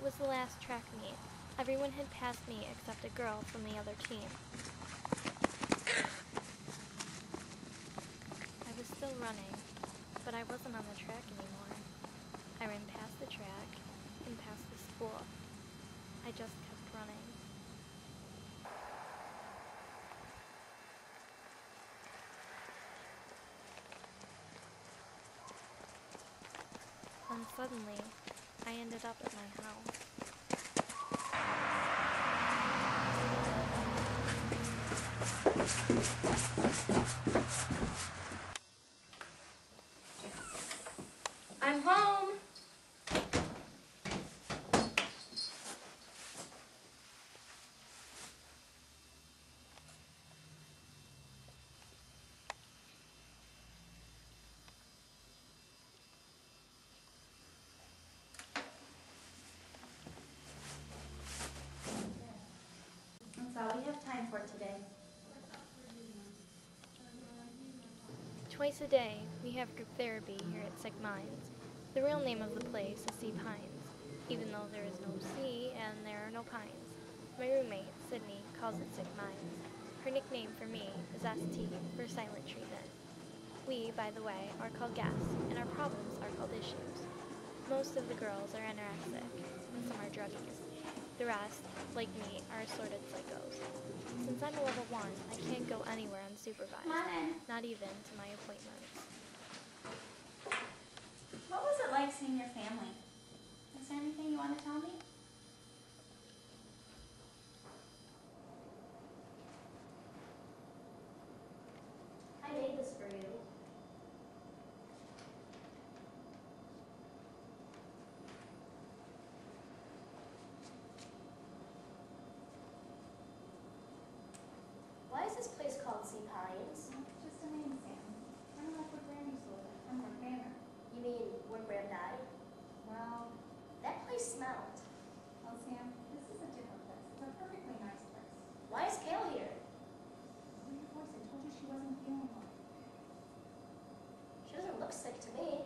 It was the last track meet. Everyone had passed me except a girl from the other team. I was still running, but I wasn't on the track anymore. I ran past the track and past the school. I just kept running. And suddenly, I ended up at my house. I'm home! That's all we have time for today. Twice a day, we have group therapy here at Sick Minds. The real name of the place is Sea Pines, even though there is no sea and there are no pines. My roommate, Sydney, calls it Sick Minds. Her nickname for me is ST, for silent treatment. We, by the way, are called guests, and our problems are called issues. Most of the girls are anorexic, and some are druggies. The rest, like me, are assorted psychos. Since I'm a level 1, I can't go anywhere unsupervised, not even to my appointments. What was it like seeing your family? Is there anything you want to tell me? I made this for you. This place called Sea Pines. It's just a name, Sam. I don't know if Granny's older. I'm her grandma. You mean when Gran died? Well, that place smelled. Well, Sam, this is a different place. It's a perfectly nice place. Why is Kale here? Well, your voice, I told you she wasn't feeling well. She doesn't look sick to me.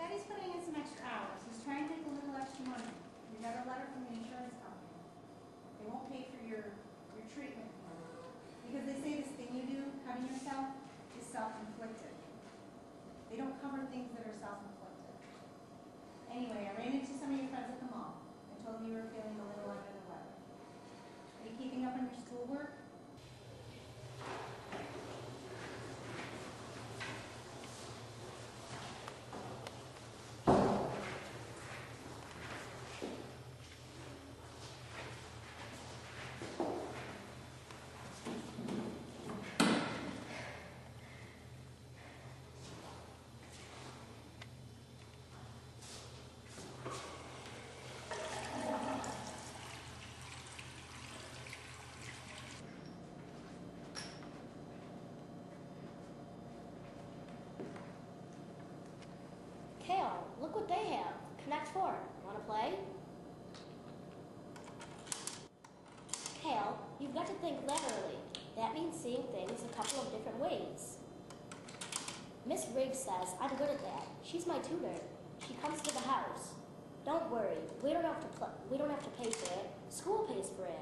Daddy's putting in some extra hours. He's trying to make a little extra money. We got a letter from the insurance company. They won't pay for your treatment because they say this thing you do, cutting yourself, is self-inflicted. They don't cover things that are self-inflicted. Anyway, I ran into some of your friends at the mall and told them you were feeling a little under the weather. Are you keeping up on your schoolwork? Look what they have. Connect 4. Wanna play? Kale, you've got to think laterally. That means seeing things a couple of different ways. Miss Riggs says I'm good at that. She's my tutor. She comes to the house. Don't worry. We don't have to pay for it. School pays for it.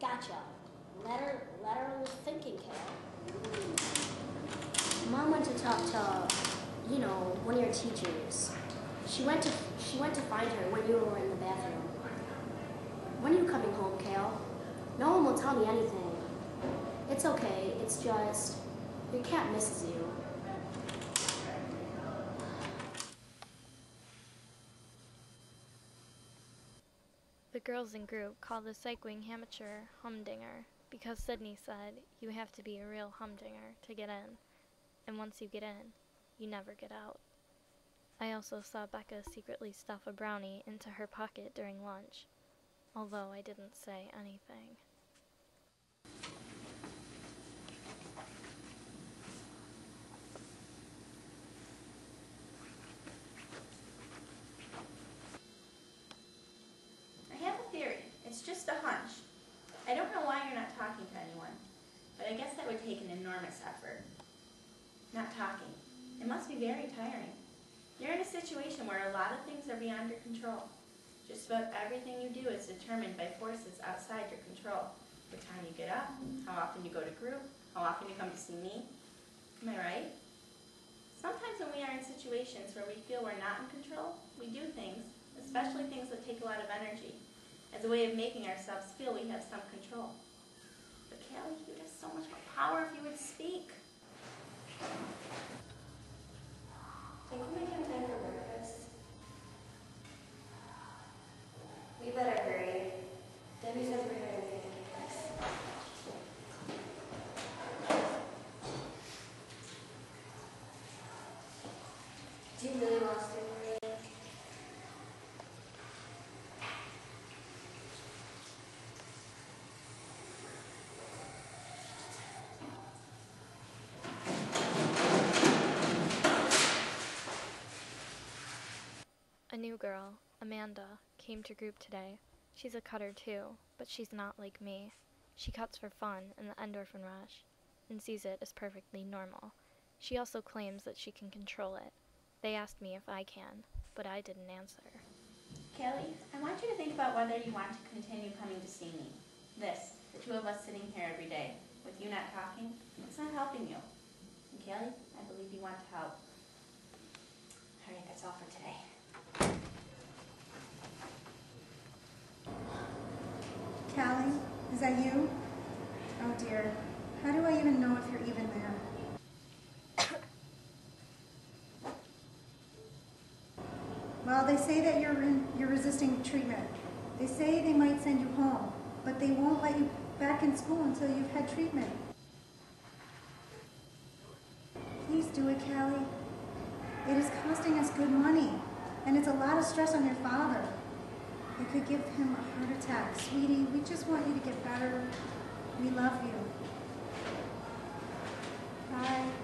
Gotcha. Lateral thinking, Kale. Mom went to talk to, one of your teachers. She went to find her when you were in the bathroom. When are you coming home, Kale? No one will tell me anything. It's okay. It's just your cat misses you. The girls in group call the Psych Wing Amateur Humdinger. because Sydney said you have to be a real humdinger to get in, and once you get in, you never get out. I also saw Becca secretly stuff a brownie into her pocket during lunch, although I didn't say anything. It's just a hunch. I don't know why you're not talking to anyone, but I guess that would take an enormous effort. Not talking. It must be very tiring. You're in a situation where a lot of things are beyond your control. Just about everything you do is determined by forces outside your control. What time you get up, how often you go to group, how often you come to see me. Am I right? Sometimes when we are in situations where we feel we're not in control, we do things, especially things that take a lot of energy, as a way of making ourselves feel we have some control. But Callie, you'd have so much more power if you would speak. Do you think we can plan for breakfast? We better hurry. Debbie says we're going to be making breakfast. Do you really want to stay with me? A new girl, Amanda, came to group today. She's a cutter too, but she's not like me. She cuts for fun and the endorphin rush, and sees it as perfectly normal. She also claims that she can control it. They asked me if I can, but I didn't answer. Kelly, I want you to think about whether you want to continue coming to see me. This, the two of us sitting here every day, with you not talking, it's not helping you. And Kelly, I believe you want to help. All right, that's all for today. Callie, is that you? Oh dear, how do I even know if you're even there? Well, they say that you're resisting treatment. They say they might send you home, but they won't let you back in school until you've had treatment. Please do it, Callie. It is costing us good money, and it's a lot of stress on your father. I could give him a heart attack. Sweetie, we just want you to get better. We love you. Bye.